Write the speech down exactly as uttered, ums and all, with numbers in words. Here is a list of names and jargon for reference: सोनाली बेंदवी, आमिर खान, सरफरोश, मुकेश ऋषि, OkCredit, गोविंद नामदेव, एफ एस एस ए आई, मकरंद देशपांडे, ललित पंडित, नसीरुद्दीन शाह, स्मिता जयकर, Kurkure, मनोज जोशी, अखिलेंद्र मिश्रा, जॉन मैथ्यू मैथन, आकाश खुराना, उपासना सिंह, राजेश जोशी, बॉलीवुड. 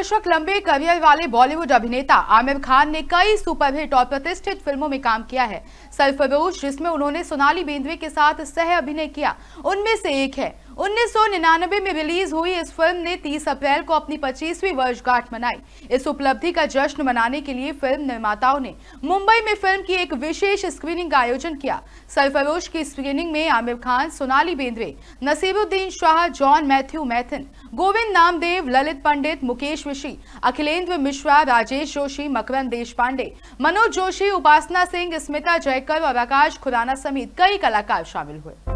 दशक लंबे करियर वाले बॉलीवुड अभिनेता आमिर खान ने कई सुपरहिट और प्रतिष्ठित फिल्मों में काम किया है। सरफरोश, जिसमें उन्होंने सोनाली बेंदवी के साथ सह अभिनय किया, उनमें से एक है। उन्नीस सौ निन्यानवे में रिलीज हुई इस फिल्म ने तीस अप्रैल को अपनी पच्चीसवीं वर्षगांठ मनाई। इस उपलब्धि का जश्न मनाने के लिए फिल्म निर्माताओं ने मुंबई में फिल्म की एक विशेष स्क्रीनिंग का आयोजन किया। सरफरोश की स्क्रीनिंग में आमिर खान, सोनाली बेंद्रे, नसीरुद्दीन शाह, जॉन मैथ्यू मैथन, गोविंद नामदेव, ललित पंडित, मुकेश ऋषि, अखिलेंद्र मिश्रा, राजेश जोशी, मकरंद देशपांडे, मनोज जोशी, उपासना सिंह, स्मिता जयकर और आकाश खुराना समेत कई कलाकार शामिल हुए।